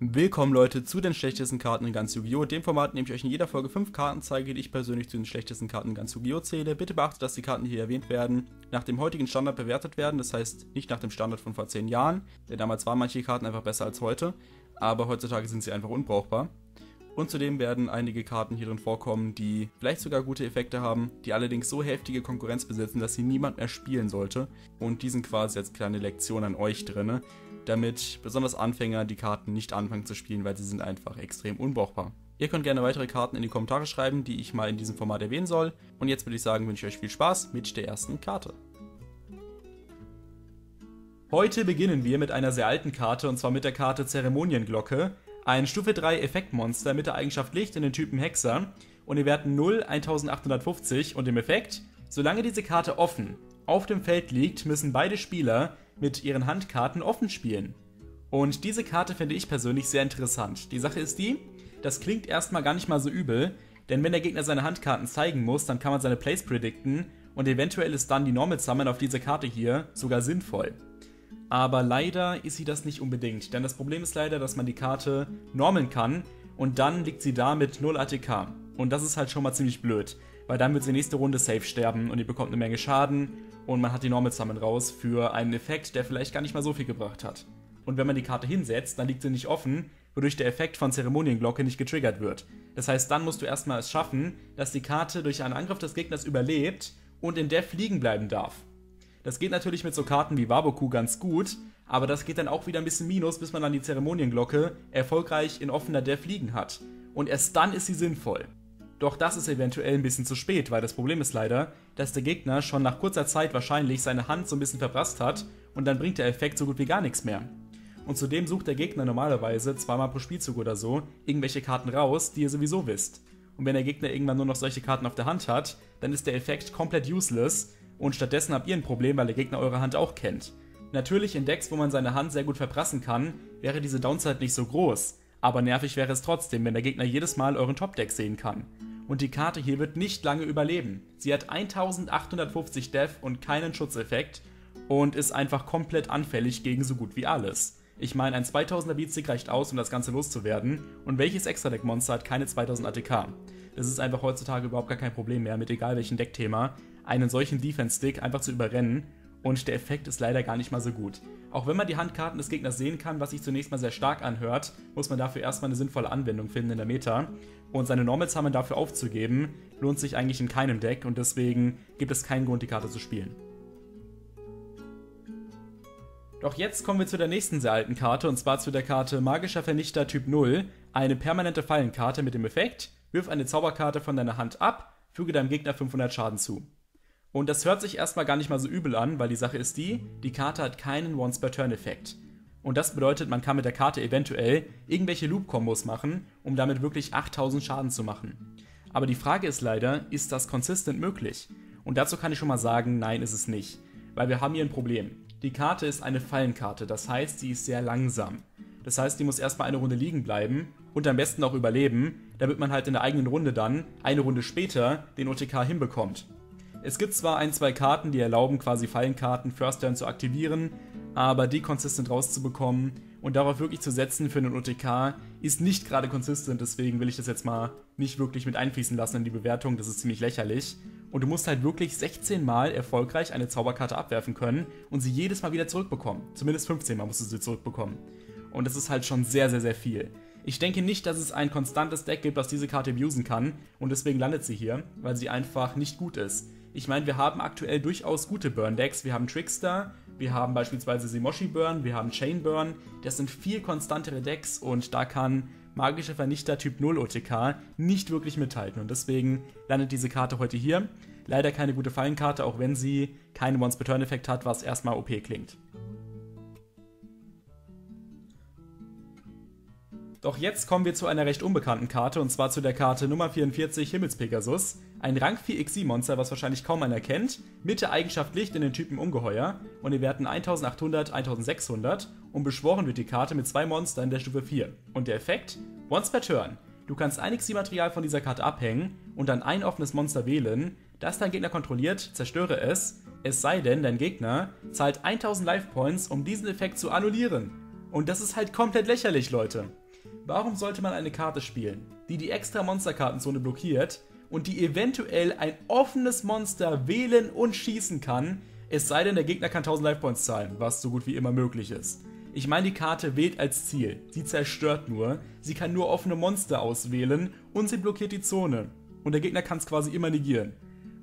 Willkommen Leute zu den schlechtesten Karten in ganz Yu-Gi-Oh! Dem Format, in dem ich euch in jeder Folge 5 Karten zeige, die ich persönlich zu den schlechtesten Karten in ganz Yu-Gi-Oh! Zähle. Bitte beachtet, dass die Karten, die hier erwähnt werden, nach dem heutigen Standard bewertet werden, das heißt nicht nach dem Standard von vor 10 Jahren, denn damals waren manche Karten einfach besser als heute, aber heutzutage sind sie einfach unbrauchbar. Und zudem werden einige Karten hier drin vorkommen, die vielleicht sogar gute Effekte haben, die allerdings so heftige Konkurrenz besitzen, dass sie niemand mehr spielen sollte. Und die sind quasi als kleine Lektion an euch drin, damit besonders Anfänger die Karten nicht anfangen zu spielen, weil sie sind einfach extrem unbrauchbar. Ihr könnt gerne weitere Karten in die Kommentare schreiben, die ich mal in diesem Format erwähnen soll. Und jetzt würde ich sagen, wünsche ich euch viel Spaß mit der ersten Karte. Heute beginnen wir mit einer sehr alten Karte, und zwar mit der Karte Zeremonienglocke. Ein Stufe 3 Effektmonster mit der Eigenschaft Licht und den Typen Hexer und den Werten 0, 1850 und dem Effekt, solange diese Karte offen auf dem Feld liegt, müssen beide Spieler mit ihren Handkarten offen spielen. Und diese Karte finde ich persönlich sehr interessant. Die Sache ist die, das klingt erstmal gar nicht mal so übel, denn wenn der Gegner seine Handkarten zeigen muss, dann kann man seine Plays predikten und eventuell ist dann die Normal Summon auf diese Karte hier sogar sinnvoll. Aber leider ist sie das nicht unbedingt, denn das Problem ist leider, dass man die Karte normen kann und dann liegt sie da mit 0 ATK. Und das ist halt schon mal ziemlich blöd, weil dann wird sie nächste Runde safe sterben und ihr bekommt eine Menge Schaden und man hat die Normal Summon raus für einen Effekt, der vielleicht gar nicht mal so viel gebracht hat. Und wenn man die Karte hinsetzt, dann liegt sie nicht offen, wodurch der Effekt von Zeremonienglocke nicht getriggert wird. Das heißt, dann musst du erstmal es schaffen, dass die Karte durch einen Angriff des Gegners überlebt und in Def liegen bleiben darf. Das geht natürlich mit so Karten wie Waboku ganz gut, aber das geht dann auch wieder ein bisschen minus, bis man dann die Zeremonienglocke erfolgreich in offener Def liegen hat. Und erst dann ist sie sinnvoll. Doch das ist eventuell ein bisschen zu spät, weil das Problem ist leider, dass der Gegner schon nach kurzer Zeit wahrscheinlich seine Hand so ein bisschen verprasst hat und dann bringt der Effekt so gut wie gar nichts mehr. Und zudem sucht der Gegner normalerweise zweimal pro Spielzug oder so irgendwelche Karten raus, die ihr sowieso wisst. Und wenn der Gegner irgendwann nur noch solche Karten auf der Hand hat, dann ist der Effekt komplett useless. Und stattdessen habt ihr ein Problem, weil der Gegner eure Hand auch kennt. Natürlich in Decks, wo man seine Hand sehr gut verprassen kann, wäre diese Downside nicht so groß. Aber nervig wäre es trotzdem, wenn der Gegner jedes Mal euren Top-Deck sehen kann. Und die Karte hier wird nicht lange überleben. Sie hat 1850 Def und keinen Schutzeffekt und ist einfach komplett anfällig gegen so gut wie alles. Ich meine, ein 2000er Beatstick reicht aus, um das Ganze loszuwerden. Und welches Extra-Deck-Monster hat keine 2000 ATK? Das ist einfach heutzutage überhaupt gar kein Problem mehr, mit egal welchem Deckthema einen solchen Defense-Stick einfach zu überrennen und der Effekt ist leider gar nicht mal so gut. Auch wenn man die Handkarten des Gegners sehen kann, was sich zunächst mal sehr stark anhört, muss man dafür erstmal eine sinnvolle Anwendung finden in der Meta und seine Normal Summon dafür aufzugeben, lohnt sich eigentlich in keinem Deck und deswegen gibt es keinen Grund, die Karte zu spielen. Doch jetzt kommen wir zu der nächsten sehr alten Karte und zwar zu der Karte Magischer Vernichter Typ 0, eine permanente Fallenkarte mit dem Effekt, wirf eine Zauberkarte von deiner Hand ab, füge deinem Gegner 500 Schaden zu. Und das hört sich erstmal gar nicht mal so übel an, weil die Sache ist die Karte hat keinen Once-per-Turn-Effekt. Und das bedeutet, man kann mit der Karte eventuell irgendwelche Loop-Kombos machen, um damit wirklich 8000 Schaden zu machen. Aber die Frage ist leider, ist das consistent möglich? Und dazu kann ich schon mal sagen, nein ist es nicht. Weil wir haben hier ein Problem. Die Karte ist eine Fallenkarte, das heißt, sie ist sehr langsam. Das heißt, die muss erstmal eine Runde liegen bleiben und am besten auch überleben, damit man halt in der eigenen Runde dann, eine Runde später, den OTK hinbekommt. Es gibt zwar ein, zwei Karten, die erlauben, quasi Fallenkarten First Turn zu aktivieren, aber die consistent rauszubekommen und darauf wirklich zu setzen für einen OTK ist nicht gerade consistent, deswegen will ich das jetzt mal nicht wirklich mit einfließen lassen in die Bewertung, das ist ziemlich lächerlich. Und du musst halt wirklich 16 Mal erfolgreich eine Zauberkarte abwerfen können und sie jedes Mal wieder zurückbekommen. Zumindest 15 Mal musst du sie zurückbekommen. Und das ist halt schon sehr, sehr, sehr viel. Ich denke nicht, dass es ein konstantes Deck gibt, das diese Karte abusen kann und deswegen landet sie hier, weil sie einfach nicht gut ist. Ich meine, wir haben aktuell durchaus gute Burn-Decks. Wir haben Trickster, wir haben beispielsweise Simoshi Burn, wir haben Chain Burn. Das sind viel konstantere Decks und da kann Magischer Vernichter Typ 0 OTK nicht wirklich mithalten. Und deswegen landet diese Karte heute hier. Leider keine gute Fallenkarte, auch wenn sie keinen Once-per-Turn-Effekt hat, was erstmal OP klingt. Doch jetzt kommen wir zu einer recht unbekannten Karte, und zwar zu der Karte Nummer 44 Himmelspegasus. Ein Rang 4 Xyz-Monster, was wahrscheinlich kaum einer kennt, mit der Eigenschaft Licht in den Typen Ungeheuer und den Werten 1800, 1600 und beschworen wird die Karte mit 2 Monstern der Stufe 4. Und der Effekt? Once per Turn. Du kannst ein Xyz-Material von dieser Karte abhängen und dann ein offenes Monster wählen, das dein Gegner kontrolliert, zerstöre es, es sei denn, dein Gegner zahlt 1000 Life Points, um diesen Effekt zu annullieren. Und das ist halt komplett lächerlich, Leute. Warum sollte man eine Karte spielen, die die extra Monsterkartenzone blockiert und die eventuell ein offenes Monster wählen und schießen kann, es sei denn, der Gegner kann 1000 Lifepoints zahlen, was so gut wie immer möglich ist. Ich meine, die Karte wählt als Ziel, sie zerstört nur, sie kann nur offene Monster auswählen und sie blockiert die Zone. Und der Gegner kann es quasi immer negieren.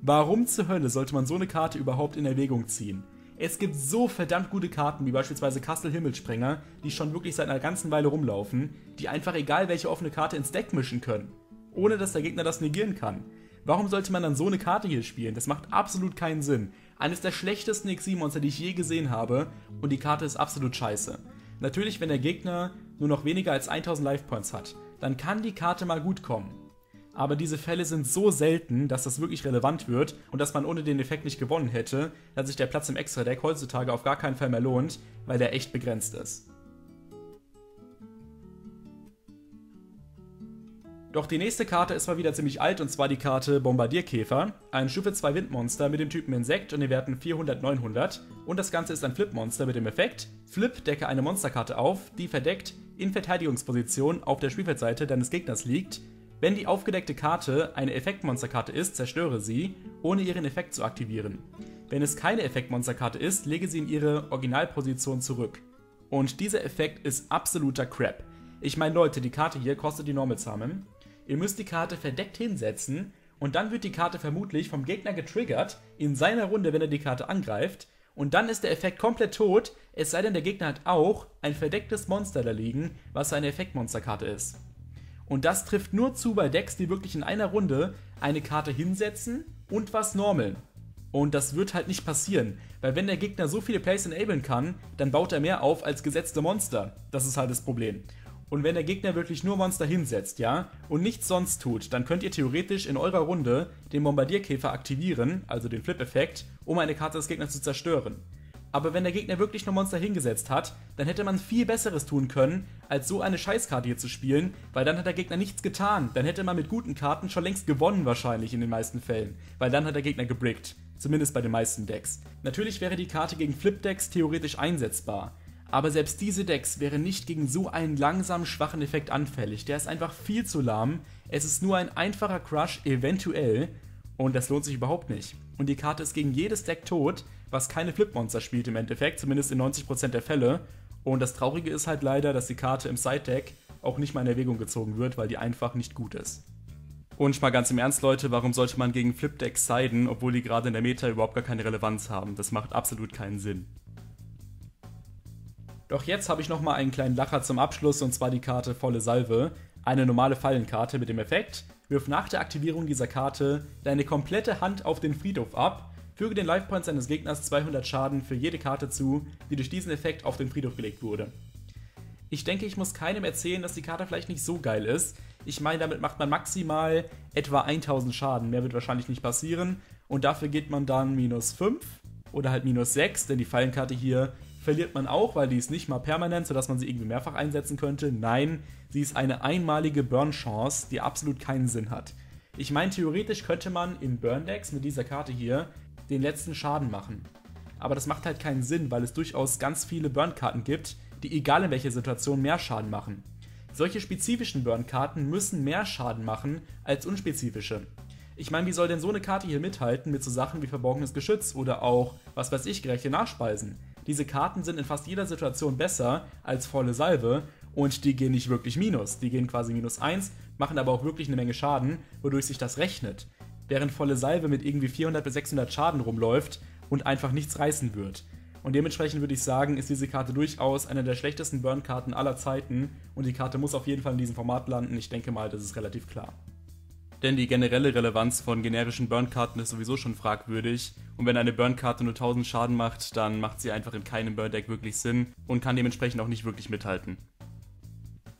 Warum zur Hölle sollte man so eine Karte überhaupt in Erwägung ziehen? Es gibt so verdammt gute Karten, wie beispielsweise Castle Himmelsbringer, die schon wirklich seit einer ganzen Weile rumlaufen, die einfach egal welche offene Karte ins Deck mischen können, ohne dass der Gegner das negieren kann. Warum sollte man dann so eine Karte hier spielen? Das macht absolut keinen Sinn. Eines der schlechtesten XY-Monster, die ich je gesehen habe, und die Karte ist absolut scheiße. Natürlich, wenn der Gegner nur noch weniger als 1000 Lifepoints hat, dann kann die Karte mal gut kommen. Aber diese Fälle sind so selten, dass das wirklich relevant wird und dass man ohne den Effekt nicht gewonnen hätte, dass sich der Platz im Extra-Deck heutzutage auf gar keinen Fall mehr lohnt, weil der echt begrenzt ist. Doch die nächste Karte ist mal wieder ziemlich alt, und zwar die Karte Bombardierkäfer, ein Stufe 2 Windmonster mit dem Typen Insekt und den Werten 400/900, und das Ganze ist ein Flip-Monster mit dem Effekt: Flip, decke eine Monsterkarte auf, die verdeckt in Verteidigungsposition auf der Spielfeldseite deines Gegners liegt. Wenn die aufgedeckte Karte eine Effektmonsterkarte ist, zerstöre sie, ohne ihren Effekt zu aktivieren. Wenn es keine Effektmonsterkarte ist, lege sie in ihre Originalposition zurück. Und dieser Effekt ist absoluter Crap. Ich meine, Leute, die Karte hier kostet die Normalzahmen. Ihr müsst die Karte verdeckt hinsetzen und dann wird die Karte vermutlich vom Gegner getriggert in seiner Runde, wenn er die Karte angreift, und dann ist der Effekt komplett tot, es sei denn, der Gegner hat auch ein verdecktes Monster da liegen, was eine Effektmonsterkarte ist. Und das trifft nur zu bei Decks, die wirklich in einer Runde eine Karte hinsetzen und was normaln. Und das wird halt nicht passieren, weil wenn der Gegner so viele Plays enablen kann, dann baut er mehr auf als gesetzte Monster. Das ist halt das Problem. Und wenn der Gegner wirklich nur Monster hinsetzt, ja, und nichts sonst tut, dann könnt ihr theoretisch in eurer Runde den Bombardierkäfer aktivieren, also den Flip-Effekt, um eine Karte des Gegners zu zerstören. Aber wenn der Gegner wirklich nur Monster hingesetzt hat, dann hätte man viel Besseres tun können, als so eine Scheißkarte hier zu spielen, weil dann hat der Gegner nichts getan. Dann hätte man mit guten Karten schon längst gewonnen, wahrscheinlich in den meisten Fällen, weil dann hat der Gegner gebrickt, zumindest bei den meisten Decks. Natürlich wäre die Karte gegen Flip-Decks theoretisch einsetzbar, aber selbst diese Decks wären nicht gegen so einen langsam schwachen Effekt anfällig. Der ist einfach viel zu lahm, es ist nur ein einfacher Crush eventuell und das lohnt sich überhaupt nicht. Und die Karte ist gegen jedes Deck tot, was keine Flip-Monster spielt im Endeffekt, zumindest in 90% der Fälle. Und das Traurige ist halt leider, dass die Karte im Side-Deck auch nicht mal in Erwägung gezogen wird, weil die einfach nicht gut ist. Und mal ganz im Ernst, Leute, warum sollte man gegen Flip-Decks siden, obwohl die gerade in der Meta überhaupt gar keine Relevanz haben? Das macht absolut keinen Sinn. Doch jetzt habe ich nochmal einen kleinen Lacher zum Abschluss, und zwar die Karte Volle Salve, eine normale Fallenkarte mit dem Effekt: Wirf nach der Aktivierung dieser Karte deine komplette Hand auf den Friedhof ab, füge den Lifepoints deines Gegners 200 Schaden für jede Karte zu, die durch diesen Effekt auf den Friedhof gelegt wurde. Ich denke, ich muss keinem erzählen, dass die Karte vielleicht nicht so geil ist. Ich meine, damit macht man maximal etwa 1000 Schaden, mehr wird wahrscheinlich nicht passieren, und dafür geht man dann -5 oder halt -6, denn die Fallenkarte hier verliert man auch, weil die ist nicht mal permanent, sodass man sie irgendwie mehrfach einsetzen könnte. Nein, sie ist eine einmalige Burn-Chance, die absolut keinen Sinn hat. Ich meine, theoretisch könnte man in Burn-Decks mit dieser Karte hier den letzten Schaden machen. Aber das macht halt keinen Sinn, weil es durchaus ganz viele Burn-Karten gibt, die egal in welcher Situation mehr Schaden machen. Solche spezifischen Burn-Karten müssen mehr Schaden machen als unspezifische. Ich meine, wie soll denn so eine Karte hier mithalten mit so Sachen wie Verborgenes Geschütz oder auch, was weiß ich, gerechte Nachspeisen? Diese Karten sind in fast jeder Situation besser als Volle Salve und die gehen nicht wirklich minus. Die gehen quasi -1, machen aber auch wirklich eine Menge Schaden, wodurch sich das rechnet. Während Volle Salve mit irgendwie 400 bis 600 Schaden rumläuft und einfach nichts reißen wird. Und dementsprechend würde ich sagen, ist diese Karte durchaus eine der schlechtesten Burn-Karten aller Zeiten und die Karte muss auf jeden Fall in diesem Format landen. Ich denke mal, das ist relativ klar. Denn die generelle Relevanz von generischen Burn-Karten ist sowieso schon fragwürdig und wenn eine Burn-Karte nur 1000 Schaden macht, dann macht sie einfach in keinem Burn-Deck wirklich Sinn und kann dementsprechend auch nicht wirklich mithalten.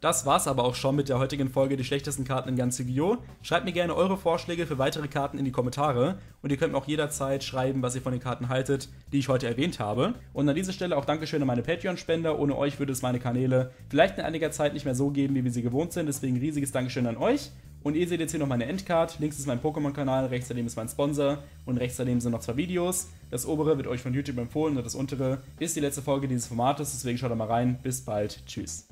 Das war's aber auch schon mit der heutigen Folge, die schlechtesten Karten in ganz Yu-Gi-Oh! Schreibt mir gerne eure Vorschläge für weitere Karten in die Kommentare und ihr könnt mir auch jederzeit schreiben, was ihr von den Karten haltet, die ich heute erwähnt habe. Und an dieser Stelle auch Dankeschön an meine Patreon-Spender, ohne euch würde es meine Kanäle vielleicht in einiger Zeit nicht mehr so geben, wie wir sie gewohnt sind, deswegen riesiges Dankeschön an euch. Und ihr seht jetzt hier noch meine Endcard, links ist mein Pokémon-Kanal, rechts daneben ist mein Sponsor und rechts daneben sind noch 2 Videos. Das obere wird euch von YouTube empfohlen und das untere ist die letzte Folge dieses Formates, deswegen schaut da mal rein. Bis bald, tschüss.